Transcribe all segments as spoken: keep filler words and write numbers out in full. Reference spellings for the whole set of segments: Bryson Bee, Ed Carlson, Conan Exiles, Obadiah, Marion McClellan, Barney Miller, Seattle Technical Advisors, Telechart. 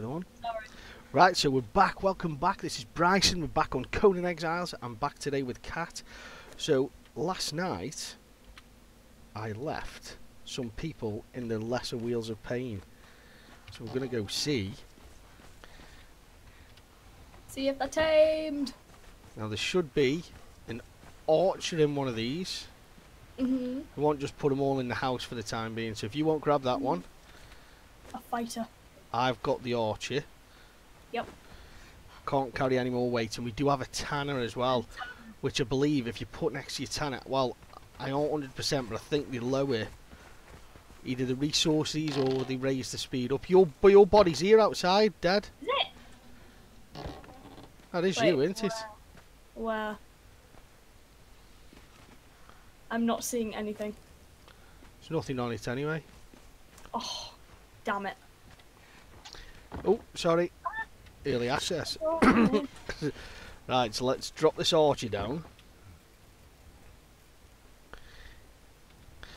later on. Sorry. Right, so we're back. Welcome back. This is Bryson. We're back on Conan Exiles. I'm back today with Kat. So last night I left some people in the lesser wheels of pain. So we're gonna go see. See if they're tamed. Now there should be an orchard in one of these. Mm-hmm. We won't just put them all in the house for the time being. So if you won't grab that mm-hmm. one, a fighter. I've got the orchard. Yep. Can't carry any more weight, and we do have a tanner as well, which I believe if you put next to your tanner, well, I aren't one hundred percent, but I think they lower either the resources or they raise the speed up. Your your body's here outside, Dad. Is it? That is Wait, you, isn't where? it? Where? I'm not seeing anything. There's nothing on it anyway. Oh, damn it. Oh, sorry. Early access. Right, so let's drop this orchard down.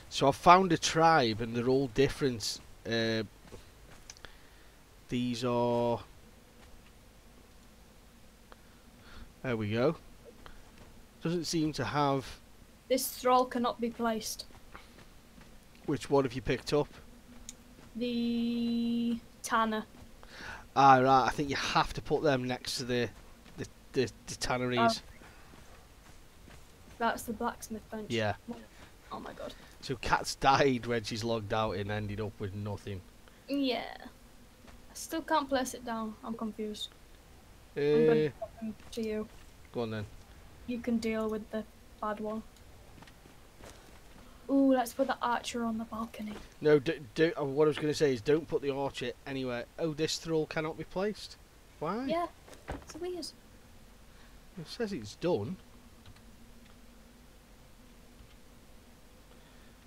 So I've found a tribe and they're all different. Uh, these are... There we go. Doesn't seem to have... This thrall cannot be placed. Which one have you picked up? The tanner. Ah, right. I think you have to put them next to the the, the, the tanneries. Oh. That's the blacksmith bench. Yeah. Oh my god. So Kat's died when she's logged out and ended up with nothing. Yeah. I still can't place it down. I'm confused. Uh, I'm going to put them to you. Go on then. You can deal with the bad one. Ooh, let's put the archer on the balcony. No, do, do, what I was going to say is don't put the archer anywhere. Oh, this thrall cannot be placed. Why? Yeah, it's weird. It says it's done.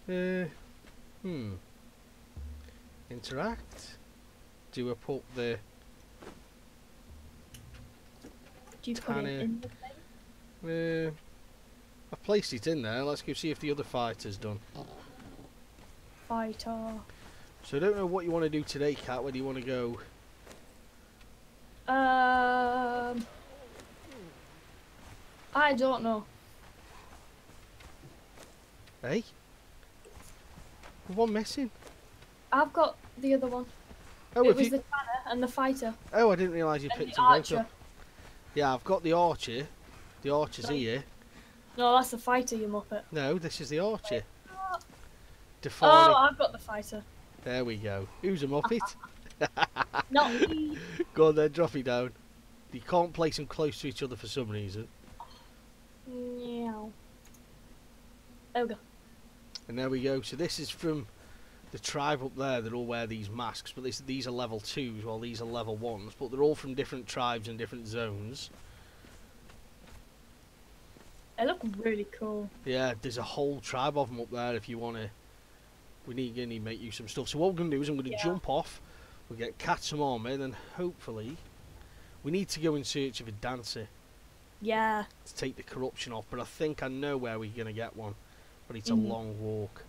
Uh, hmm. Interact. Do I put the... Do you put it in the thing? Uh, I've placed it in there. Let's go see if the other fighter's done. Fighter. So I don't know what you want to do today, Kat. Where do you want to go? Um, I don't know. Hey? One missing. I've got the other one. Oh, it was you... the tanner and the fighter. Oh, I didn't realise you and picked the archer. Up. Yeah, I've got the archer. The archer's Sorry. here. No, that's the fighter, you muppet. No, this is the archer. Define oh, I've got the fighter. There we go. Who's a muppet? Not me. Go on then, drop it down. You can't place them close to each other for some reason. No. There we go. And there we go. So this is from the tribe up there that all wear these masks, but this, these are level twos while these are level ones, but they're all from different tribes and different zones. They look really cool. Yeah, there's a whole tribe of them up there if you want to... We need to make you some stuff. So what we're going to do is I'm going to yeah. jump off, we'll get Kat some armour, and then hopefully... We need to go in search of a dancer. Yeah. To take the corruption off, but I think I know where we're going to get one. But it's mm-hmm. a long walk.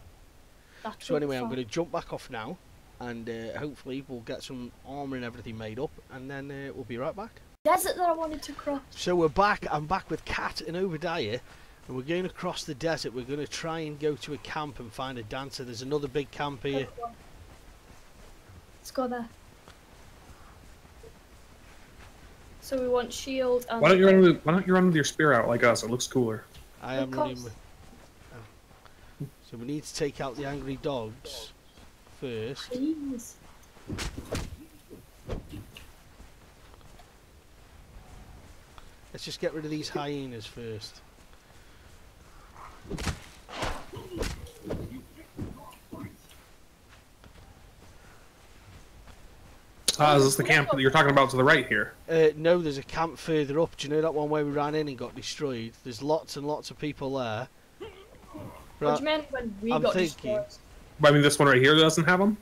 That's so anyway, fun. I'm going to jump back off now, and uh, hopefully we'll get some armour and everything made up, and then uh, we'll be right back. Desert that I wanted to cross. So we're back. I'm back with Kat and Obadiah, and we're going across the desert. We're going to try and go to a camp and find a dancer. There's another big camp here. Let's go there. So we want shield. And why don't you run with Why don't you run with your spear out like us? It looks cooler. I am running with. Oh. So we need to take out the angry dogs first. Please. Let's just get rid of these hyenas first. Ah, is this the camp that you're talking about to the right here? Uh, no, there's a camp further up. Do you know that one where we ran in and got destroyed? There's lots and lots of people there. Right. What do you mean when we I'm got thinking, destroyed? I mean, this one right here doesn't have them?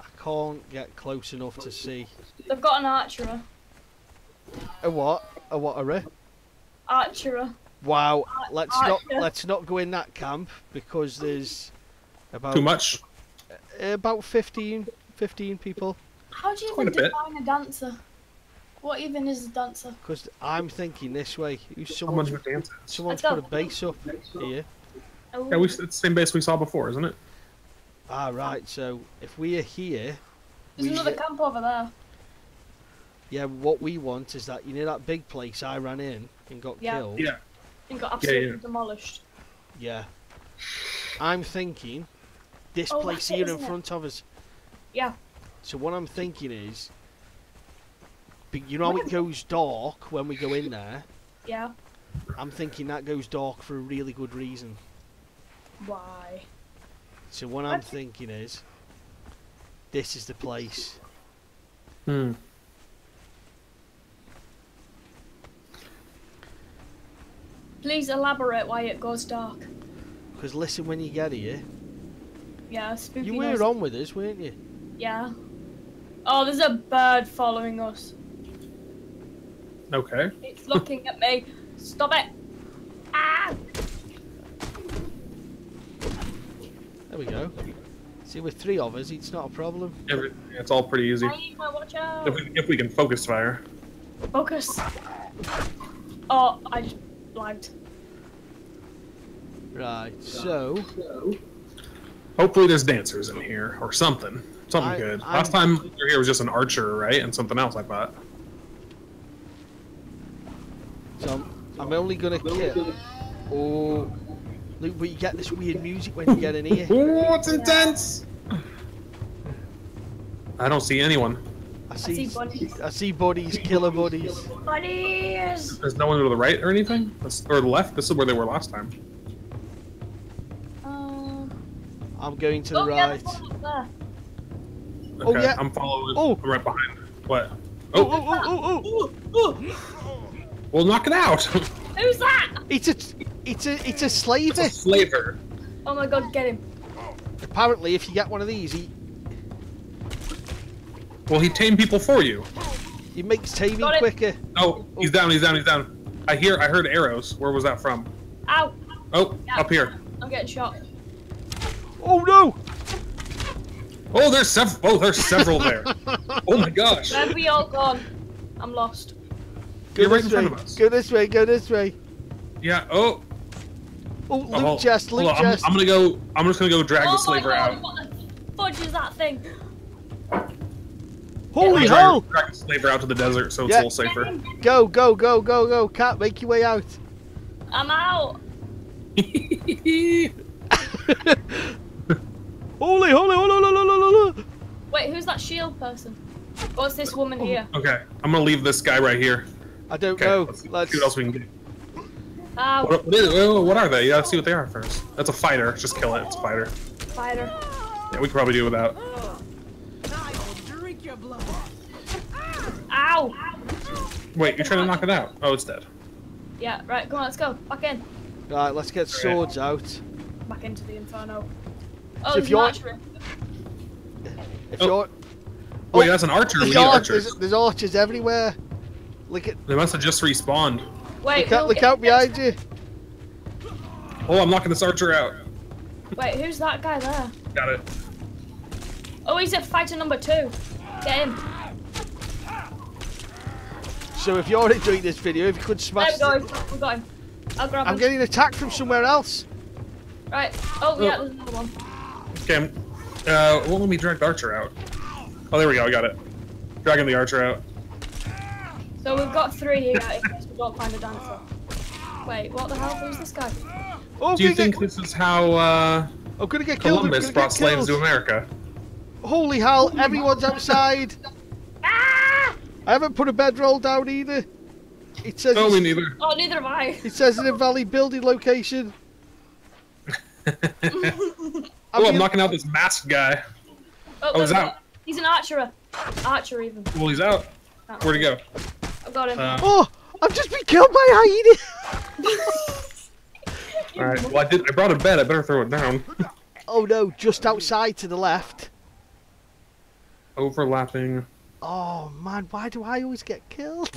I can't get close enough to see. They've got an archer. A what? A what are Archer. Wow. Ar let's Archer. not let's not go in that camp because there's about too much. About fifteen, fifteen people. How do you even define a, a dancer? What even is a dancer? Because I'm thinking this way. Someone's, someone's put a bass up here. Yeah, we, it's the same bass we saw before, isn't it? Ah, right. So if we are here... There's another get... camp over there. Yeah, what we want is that, you know that big place I ran in and got yeah. killed? Yeah. And got absolutely yeah, yeah. demolished. Yeah. I'm thinking this oh, place here it, in front it? of us. Yeah. So what I'm thinking is... But you know how it goes dark when we go in there? Yeah. I'm thinking that goes dark for a really good reason. Why? So what I'm thinking is, this is the place. Hmm. Please elaborate why it goes dark. Because listen, when you get here... Yeah, spooky You were noise. on with us, weren't you? Yeah. Oh, there's a bird following us. Okay. It's looking at me. Stop it! Ah! There we go. See, with three of us, it's not a problem. Everything, it's all pretty easy. I need my watch out. If we, if we can focus fire. Focus. Oh, I just blanked. Right. So. so. Hopefully, there's dancers in here or something. Something I, good. I'm... Last time we were here was just an archer, right, and something else like that. So I'm, I'm only gonna kill. Oh, look! But you get this weird music when you get in here. Oh, it's intense! I don't see anyone. I see. I see bodies. I see bodies. Killer bodies. Bodies. There's no one to the right or anything, That's, or the left. This is where they were last time. Um. I'm going to oh, the right. Yeah, okay, oh yeah. I'm following. Oh, I'm right behind. What? Oh! Oh! Oh! Oh! Oh! oh. We'll knock it out. Who's that? It's a, it's a, it's a slaver. A slaver. Oh my god, get him! Apparently, if you get one of these, he. Well, he tamed people for you. He makes taming quicker. Oh, he's down. He's down. He's down. I hear. I heard arrows. Where was that from? Ow. Oh, yeah. Up here. I'm getting shot. Oh no! Oh, there's several. Oh, there's several there. Oh my gosh. Where have we all gone? I'm lost. Go You're right in way. front of us. Go this way, go this way. Yeah, oh. Oh, loot oh, chest, loot chest. I'm, I'm gonna go, I'm just gonna go drag oh the slaver God, out. What the fudge is that thing? Holy yeah, hell! Drag, drag the slaver out to the desert so yeah. it's a little safer. Go, go, go, go, go. Cat, make your way out. I'm out. holy, holy, holy, holy, holy, holy. Wait, who's that shield person? What's this woman here? Okay, I'm gonna leave this guy right here. I don't okay, know. Let's, let's see what else we can do. Uh, what, what, what are they? You gotta see what they are first. That's a fighter. Just kill it. It's a fighter. Fighter. Yeah, we could probably do it without. I will drink your blood. Ow! Wait, you're trying to knock it out. Oh, it's dead. Yeah, right. Come on, let's go. Back in. Right, let's get swords right. out. Back into the inferno. Oh, so if you're... If oh. you're... Oh, wait, that's an archer. There's, we need ar archers. There's, there's archers everywhere. Look at. They must have just respawned. Wait, look, we'll out, look out behind you. Oh, I'm knocking this archer out. Wait, who's that guy there? Got it. Oh, he's at fighter number two. Get him. So if you're enjoying this video, if you could smash. There we go. We got him. I'll grab him. I'm getting attacked from somewhere else. Right. Oh, oh. yeah, there's another one. Okay. Uh, well, let me drag the archer out. Oh, there we go. I got it. Dragging the archer out. So we've got three here in case we don't find a dancer. Wait, what the hell? Who's this guy? Oh, do you think get... this is how uh, I'm gonna get Columbus gonna brought get slaves to America? Holy hell, oh, everyone's God. outside! Ah! I haven't put a bedroll down either. It says. Oh, me neither. Oh, neither have I. It says an invalid building location. oh, I'm you... knocking out this masked guy. Oh, oh he's out. He's an archer. Archer, even. Well, he's out. Where'd he go? I got him. Uh, oh, I've just been killed by a hyena. All right. Well, I did. I brought a bed. I better throw it down. oh no! Just outside to the left. Overlapping. Oh man, why do I always get killed?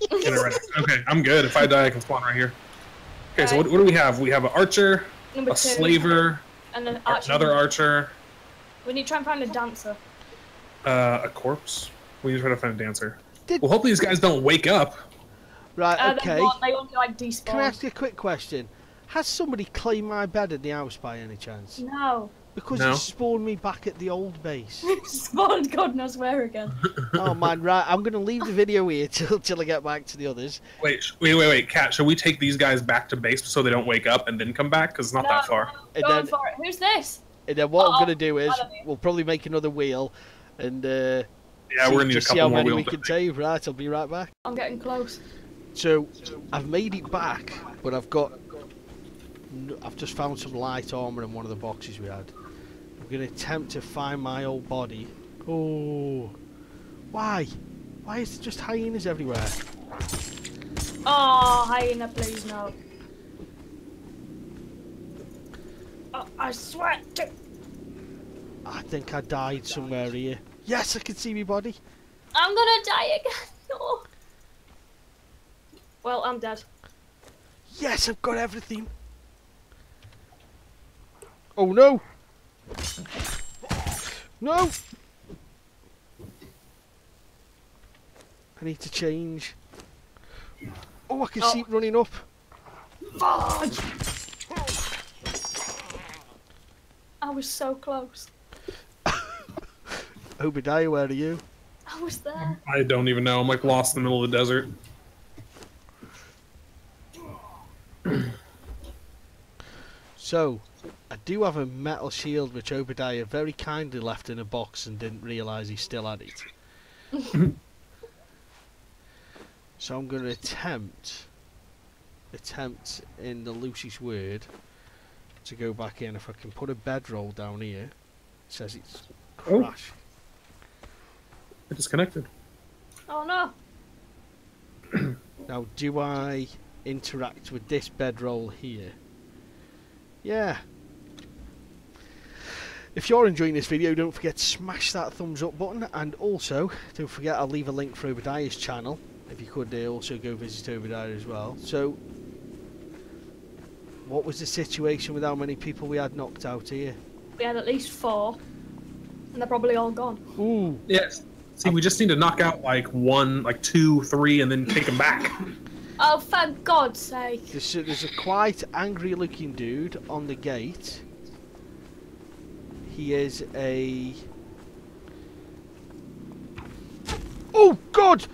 Get it right. Okay, I'm good. If I die, I can spawn right here. Okay, right. so what, what do we have? We have an archer, Number a two. slaver, and an archer. another archer. We need to try and find a dancer. Uh, a corpse? We need to try to find a dancer. Did... Well, hopefully these guys don't wake up. Right, uh, okay. They want, they want to, like, despawn. Can I ask you a quick question? Has somebody cleaned my bed at the house by any chance? No. Because no. It spawned me back at the old base. Spawned God knows where again. Oh man, right, I'm going to leave the video here till, till I get back to the others. Wait, wait, wait, wait, Kat, should we take these guys back to base so they don't wake up and then come back? Because it's not no, that far. No, going then, for it. Who's this? And then what oh, I'm going to do is we'll probably make another wheel and uh, yeah, see, we're gonna need a couple see how more many we can save. Right, I'll be right back. I'm getting close. So, I've made it back, but I've got... I've just found some light armour in one of the boxes we had. I'm going to attempt to find my old body. Oh, why? Why is there just hyenas everywhere? Oh, hyena, please no. Oh, I swear to... I think I died somewhere here. Yes, I can see my body. I'm going to die again. No. Well, I'm dead. Yes, I've got everything. Oh no! No! I need to change. Oh, I can oh. see it running up. Fudge! I was so close. Obadiah, where are you? I was there. I don't even know. I'm like lost in the middle of the desert. So, I do have a metal shield which Obadiah very kindly left in a box and didn't realise he still had it. So I'm going to attempt, attempt in the loosest word, to go back in. If I can put a bedroll down here, it says it's crashed. Oh. I disconnected. Oh no! Now do I interact with this bedroll here? Yeah. If you're enjoying this video, don't forget to smash that thumbs up button, and also don't forget I'll leave a link for Obadiah's channel. If you could uh, also go visit Obadiah as well. So, what was the situation with how many people we had knocked out here? We had at least four, and they're probably all gone. Ooh. Yes. See, we just need to knock out like one, like two, three, and then take them back. Oh, thank God's sake! There's a, there's a quite angry-looking dude on the gate. He is a... Oh, God!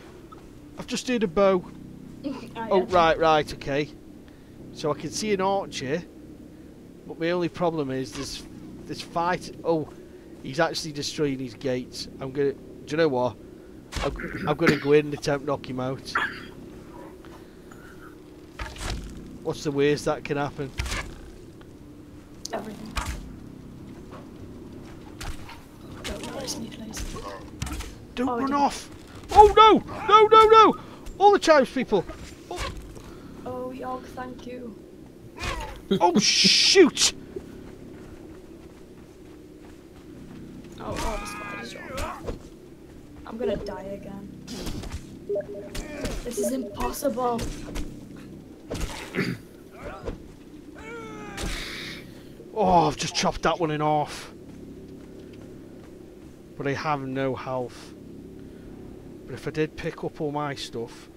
I've just heard a bow. Oh, oh right, right, okay. So I can see an archer, but my only problem is this, this fight... Oh, he's actually destroying his gates. I'm gonna... Do you know what? I'm, I'm gonna go in and attempt to knock him out. What's the worst that can happen? Everything. Don't run, please. Don't oh, run off! Oh no! No, no, no! All the chimes, people! Oh, oh York, thank you. Oh shoot! Oh, all the spiders are on. I'm gonna die again. This is impossible. Oh, I've just chopped that one in half. But I have no health. But if I did pick up all my stuff,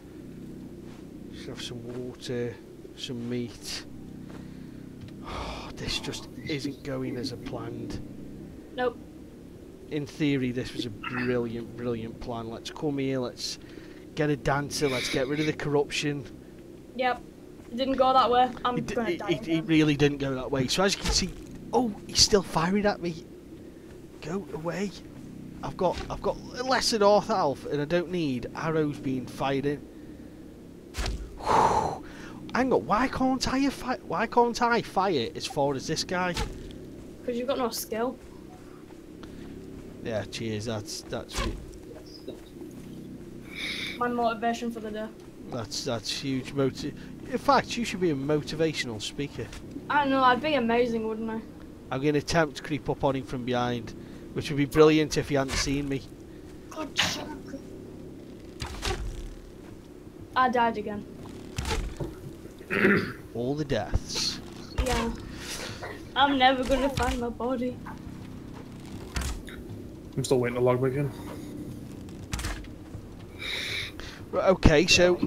I should have some water, some meat. Oh, this just isn't going as I planned. Nope. In theory, this was a brilliant, brilliant plan. Let's come here, let's get a dancer, let's get rid of the corruption. Yep. It didn't go that way. I'm it, gonna it, die it, it really didn't go that way. So as you can see, oh, he's still firing at me. Go away. I've got I've got less than half health, and I don't need arrows being fired in. Whew. Hang on, why can't I fire? Why can't I fire as far as this guy? Because you've got no skill. Yeah, cheers. That's that's. My motivation for the day. That's that's huge motive. In fact, you should be a motivational speaker. I know, I'd be amazing, wouldn't I? I'm going to attempt to creep up on him from behind, which would be brilliant if he hadn't seen me. God, I died again. All the deaths. Yeah. I'm never going to find my body. I'm still waiting to log back in. Right, okay, so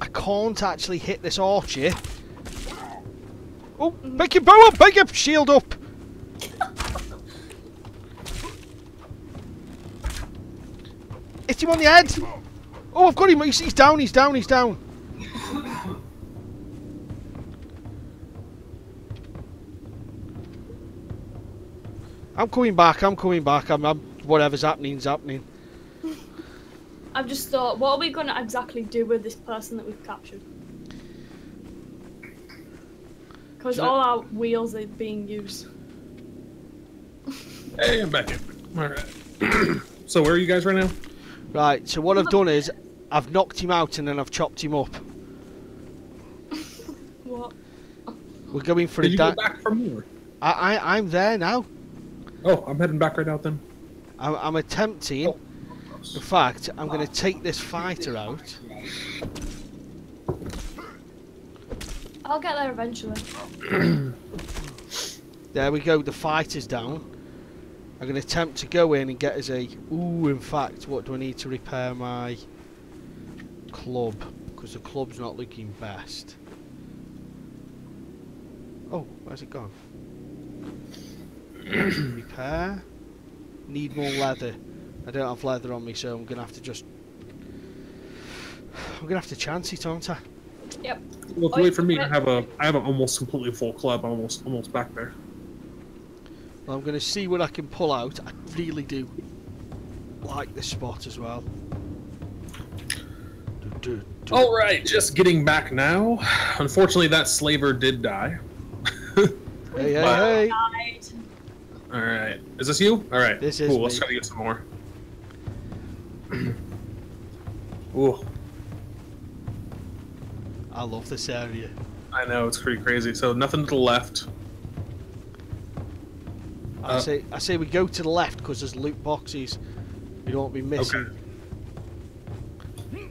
I can't actually hit this archer. Oh, make your bow up, make your shield up! Hit him on the head! Oh, I've got him, he's down, he's down, he's down. I'm coming back, I'm coming back, I'm, I'm whatever's happening's happening. I've just thought, what are we going to exactly do with this person that we've captured? Because all our wheels are being used. Hey, I'm back in. Alright. So where are you guys right now? Right, so what I've done is, I've knocked him out and then I've chopped him up. What? We're going for Did a you go back for more? I, I, I'm there now. Oh, I'm heading back right out then. I'm, I'm attempting... Oh. In fact, I'm going to take this fighter out. I'll get there eventually. There we go, the fighter's down. I'm going to attempt to go in and get us a... Ooh, in fact, what do I need to repair my club? Because the club's not looking best. Oh, where's it gone? Repair. Need more leather. I don't have leather on me, so I'm gonna have to just. I'm gonna have to chance it, aren't I? Yep. Well, wait for me. I have a. I have an almost completely full club. Almost, almost back there. Well, I'm gonna see what I can pull out. I really do like this spot as well. All right, just getting back now. Unfortunately, that slaver did die. Hey, hey, hey! All right. Is this you? All right. This is. Cool. Me. Let's try to get some more. Ooh. I love this area. I know, it's pretty crazy. So nothing to the left. I uh, say I say we go to the left because there's loot boxes. You don't want to be missing. Okay.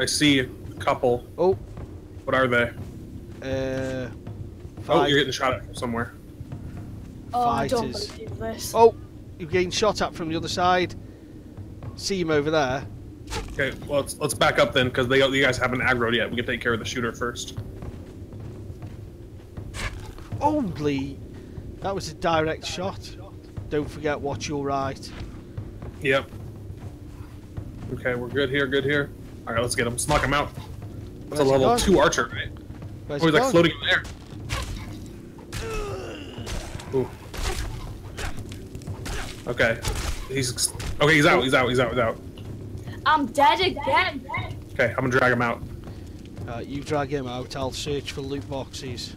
I see a couple. Oh. What are they? Uh five. Oh, you're getting shot at from somewhere. Oh, I don't believe this. Oh, you're getting shot at from the other side. See him over there. Okay, well, let's, let's back up then, because you guys haven't aggroed yet. We can take care of the shooter first. Only! That was a direct, direct shot. shot. Don't forget, watch your right. Yep. Okay, we're good here, good here. Alright, let's get him. Let's knock him out. That's Where's a level two archer, right? Where's oh, he's like gone? floating in there. Ooh. Okay. He's... Okay, he's out, he's out, he's out, he's out. I'm dead again. Okay, I'm gonna drag him out. Uh, you drag him out, I'll search for loot boxes.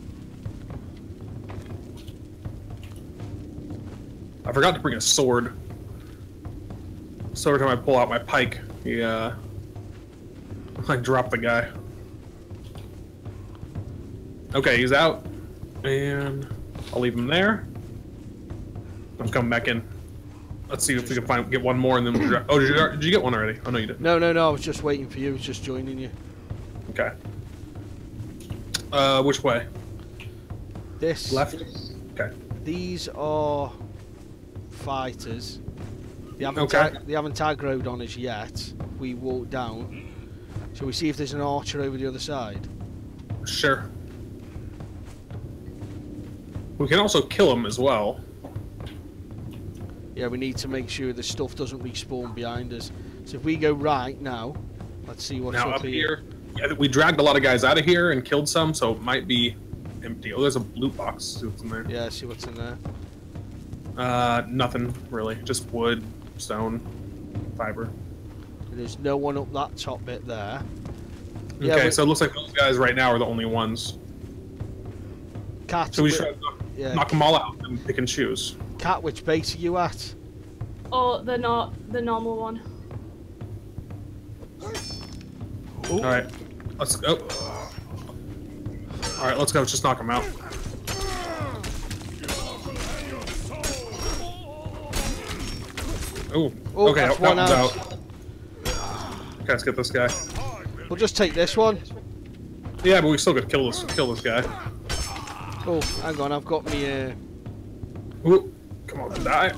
I forgot to bring a sword. So every time I pull out my pike, yeah, I drop the guy. Okay, he's out. And I'll leave him there. I'm coming back in. Let's see if we can find get one more and then we'll drive. Oh, did you, did you get one already? Oh, no, you didn't. No, no, no. I was just waiting for you. I was just joining you. Okay. Uh, which way? This. Left? Okay. These are fighters. They haven't, okay. they haven't aggroed on us yet. We walk down. Shall we see if there's an archer over the other side? Sure. We can also kill him as well. Yeah, we need to make sure the stuff doesn't respawn behind us. So if we go right now, let's see what's now, up, up here. here. Yeah, we dragged a lot of guys out of here and killed some, so it might be empty. Oh, there's a loot box. See what's in there. Yeah, see what's in there. Uh, nothing really. Just wood, stone, fiber. There's no one up that top bit there. Okay, yeah, so it looks like those guys right now are the only ones. Cats. So we should knock, yeah, knock them all out and pick and choose. Cat, which base are you at? Oh, the not the normal one. Ooh. All right, let's go. All right, let's go. Just knock him out. Ooh. Oh, okay, that one's out. Okay, let's get this guy. We'll just take this one. Yeah, but we still got to kill this kill this guy. Oh, hang on, I've got me. Uh... Ooh. Come on, die.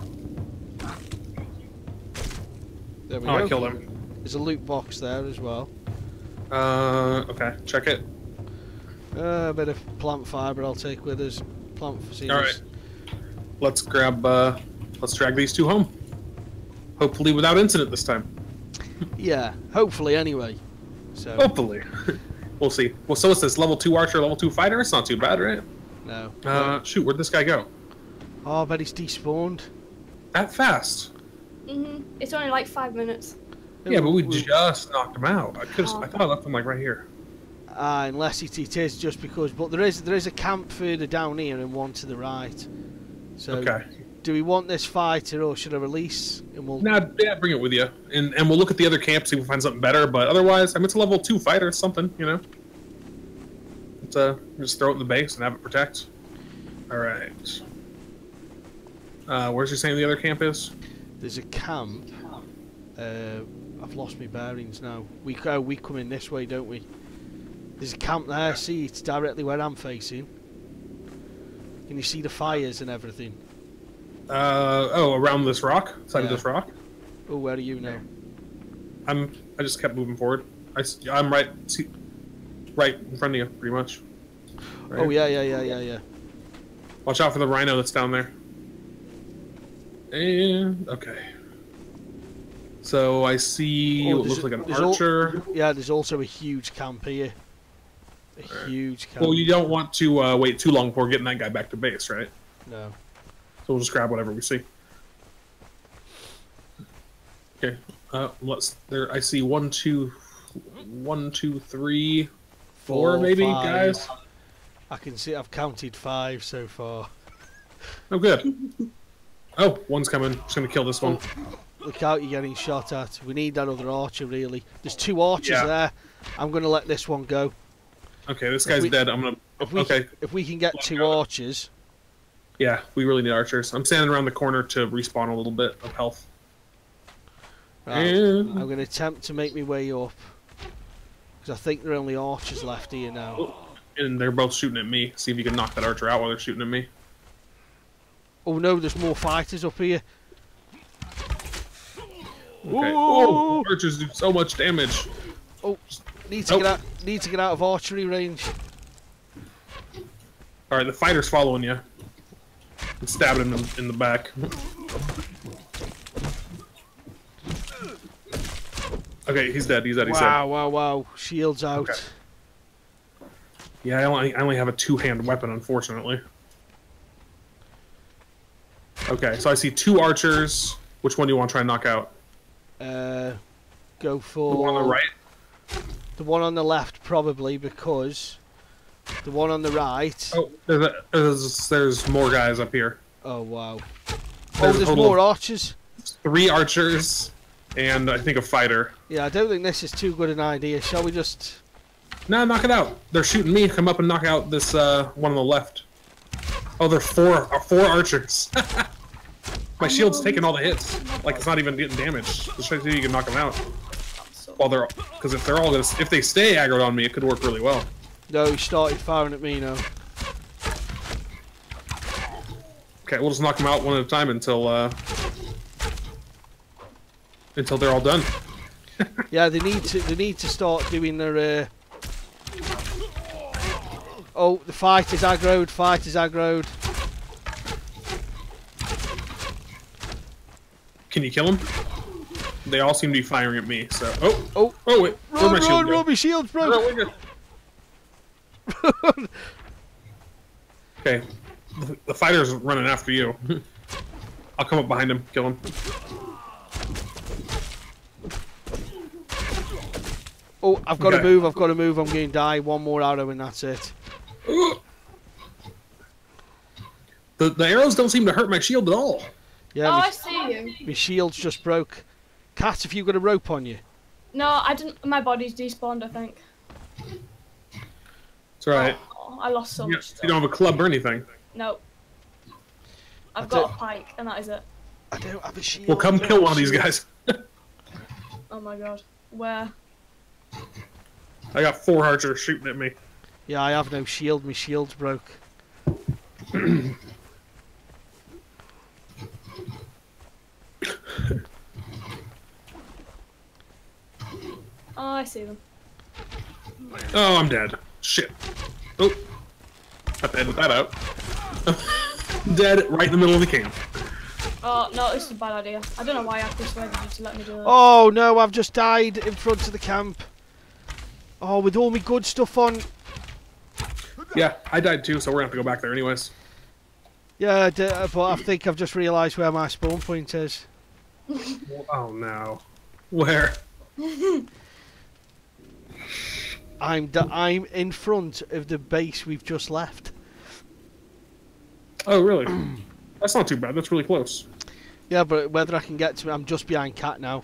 There we oh, go. I killed him. There's a loot box there as well. Uh, okay. Check it. Uh, a bit of plant fibre I'll take with us. Plant seeds. Alright. Let's grab, uh, let's drag these two home. Hopefully without incident this time. Yeah, hopefully anyway. So. Hopefully. We'll see. Well, so it's this level two archer, level two fighter. It's not too bad, right? No. Uh, shoot, where'd this guy go? Oh, I bet he's despawned. That fast? Mm-hmm. It's only like five minutes. Yeah, but we, we just knocked him out. I could. Oh. I thought I left him like right here. Ah, uh, unless it, it is just because. But there is there is a camp further down here and one to the right. So okay. Do we want this fighter or should I release? And we'll. Nah, yeah, bring it with you, and and we'll look at the other camp, see if we find something better. But otherwise, I mean, it's a level two fighter, it's something, you know. It's uh, just throw it in the base and have it protect. All right. Uh, where's you saying the other camp is? There's a camp. Uh, I've lost my bearings now. We uh, we come in this way, don't we? There's a camp there. See, it's directly where I'm facing. Can you see the fires and everything? Uh oh, around this rock, side yeah. of this rock. Oh, where are you now? I'm. I just kept moving forward. I, I'm right, see, right in front of you, pretty much. Right. Oh yeah, yeah, yeah, yeah, yeah. Watch out for the rhino that's down there. And okay. So I see oh, what looks like an archer. Al yeah, there's also a huge camp here. A right. huge camp. Well, you don't want to uh, wait too long before getting that guy back to base, right? No. So we'll just grab whatever we see. Okay. Uh, let's. There. I see one, two, one, two, three, four, four maybe five. Guys. I can see. I've counted five so far. Oh, good. Oh, one's coming. Just gonna kill this one. Oh. Look out, you're getting shot at. We need that other archer, really. There's two archers yeah. there. I'm going to let this one go. Okay, this guy's we, dead. I'm going to... Okay. If we can get Let's two go. archers... Yeah, we really need archers. I'm standing around the corner to respawn a little bit of health. Right. And... I'm going to attempt to make my way up. Because I think there are only archers left here now. And they're both shooting at me. See if you can knock that archer out while they're shooting at me. Oh no, there's more fighters up here. Okay. Oh, archers do so much damage. Oh, need to nope. get out. Need to get out of archery range. All right, the fighter's following you. And stabbing him in the back. Okay, he's dead. He's dead. He's dead. Wow! Wow! Wow! Shields out. Okay. Yeah, I only, I only have a two-hand weapon, unfortunately. Okay, so I see two archers. Which one do you want to try and knock out? Uh, go for the one on the right. The one on the left, probably, because the one on the right. Oh, there's, a, there's, there's more guys up here. Oh wow! There's oh, there's more archers. Three archers, and I think a fighter. Yeah, I don't think this is too good an idea. Shall we just? No, knock it out. They're shooting me. Come up and knock out this uh, one on the left. Oh, they're four. Uh, four archers. My shield's taking all the hits. Like it's not even getting damaged. Just try to see you can knock them out. While they're, because if they're all gonna, if they stay aggroed on me, it could work really well. No, he started firing at me now. Okay, we'll just knock them out one at a time until, uh, until they're all done. Yeah, they need to, they need to start doing their. Uh... Oh, the fight is aggroed. Fight is aggroed. Can you kill them? They all seem to be firing at me, so... Oh! Oh! Oh, wait! Run, Where'd my run, run! My shield's broken! Run! Okay. The fighter's running after you. I'll come up behind him, kill him. Oh, I've got okay. to move, I've got to move, I'm going to die. One more arrow and that's it. The, the arrows don't seem to hurt my shield at all. Yeah, oh, my, I see you. My shield's just broke. Cat, have you got a rope on you? No, I didn't. My body's despawned, I think. It's alright. Oh, I lost so you, much. You don't have a club or anything? No. I've I got don't... a pike, and that is it. I don't have a shield. Well, come kill one of these guys. Oh my god. Where? I got four archers shooting at me. Yeah, I have no shield. My shield's broke. Oh, I see them. Oh, I'm dead. Shit. Oh. I have to edit that out. Dead right in the middle of the camp. Oh, no, this is a bad idea. I don't know why I persuaded you to let me do that. Oh, no, I've just died in front of the camp. Oh, with all my good stuff on. Yeah, I died too, so we're going to have to go back there anyways. Yeah, I did, but I think I've just realised where my spawn point is. Oh, no. Where? I'm d I'm in front of the base we've just left. Oh, really? That's not too bad. That's really close. Yeah, but whether I can get to it, I'm just behind Cat now.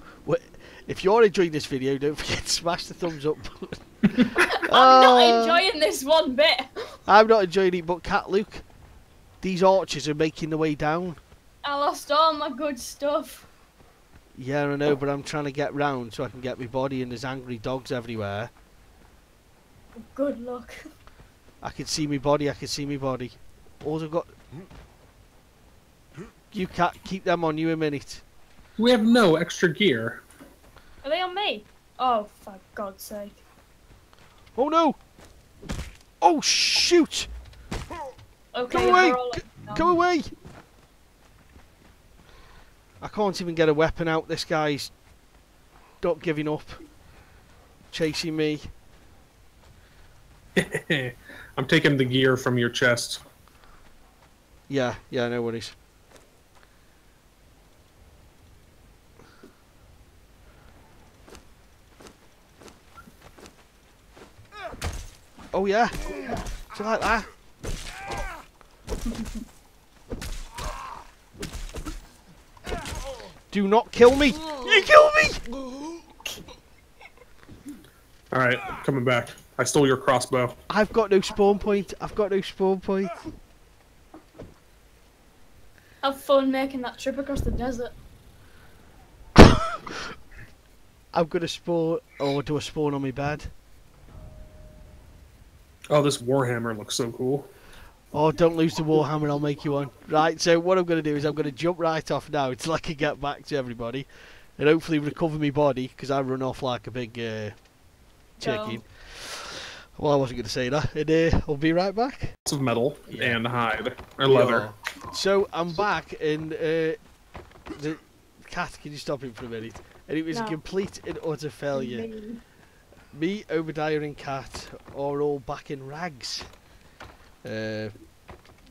If you're enjoying this video, don't forget to smash the thumbs up button. I'm uh, not enjoying this one bit. I'm not enjoying it, but Cat, Luke, these archers are making the way down. I lost all my good stuff. Yeah, I know, but I'm trying to get round so I can get my body, and there's angry dogs everywhere. Good luck. I can see me body, I can see me body. All I've got... You Cat, keep them on you a minute. We have no extra gear. Are they on me? Oh, for God's sake. Oh no! Oh shoot! Okay, go away! Go away! I can't even get a weapon out. This guy's not giving up. Chasing me. I'm taking the gear from your chest. Yeah, yeah, no worries. Oh yeah, do you like that? Do not kill me! You kill me! Alright, coming back. I stole your crossbow. I've got no spawn point. I've got no spawn point. Have fun making that trip across the desert. I'm gonna spawn... Oh, do I spawn on my bed? Oh, this Warhammer looks so cool. Oh, don't lose the Warhammer, I'll make you one. Right, so what I'm going to do is I'm going to jump right off now until I can get back to everybody. And hopefully recover my body, because I run off like a big uh, chicken. No. Well, I wasn't going to say that. And uh, I'll be right back. Lots of metal yeah. and hide, or leather. Yeah. So, I'm back, and... Uh, the Cat, can you stop him for a minute? And it was no. a complete and utter failure. No. Me, Obadiah and Cat are all back in rags. Uh,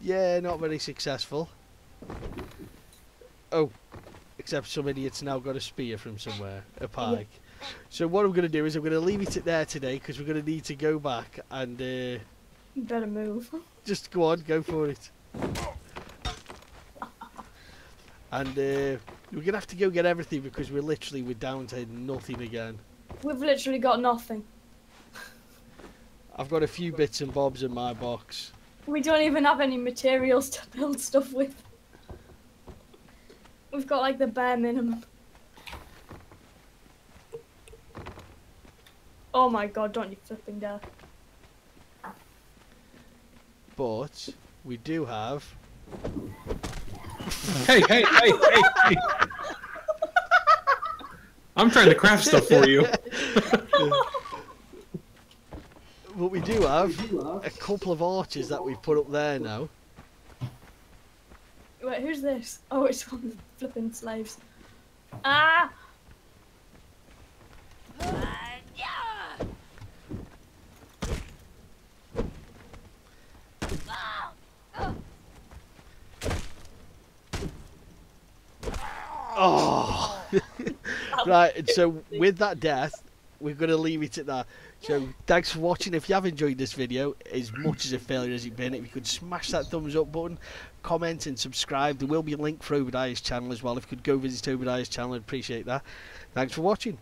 yeah, not very successful. Oh, except some idiot's now got a spear from somewhere, a pike. Yeah. So what I'm going to do is I'm going to leave it there today because we're going to need to go back and... Uh, you better move. Just go on, go for it. And uh, we're going to have to go get everything because we're literally we're down to nothing again. We've literally got nothing. I've got a few bits and bobs in my box. We don't even have any materials to build stuff with. We've got like the bare minimum. Oh my God, don't you flipping dare. But we do have... Hey, hey, hey, hey, hey! I'm trying to craft stuff for you. But we do have a couple of arches that we've put up there now. Wait, who's this? Oh, it's one of the flipping slaves. Ah! Oh! Right, and so with that death, we're going to leave it at that. So thanks for watching. If you have enjoyed this video, as much as a failure as it's been, if you could smash that thumbs up button, comment and subscribe. There will be a link for Obadiah's channel as well. If you could go visit Obadiah's channel, I'd appreciate that. Thanks for watching.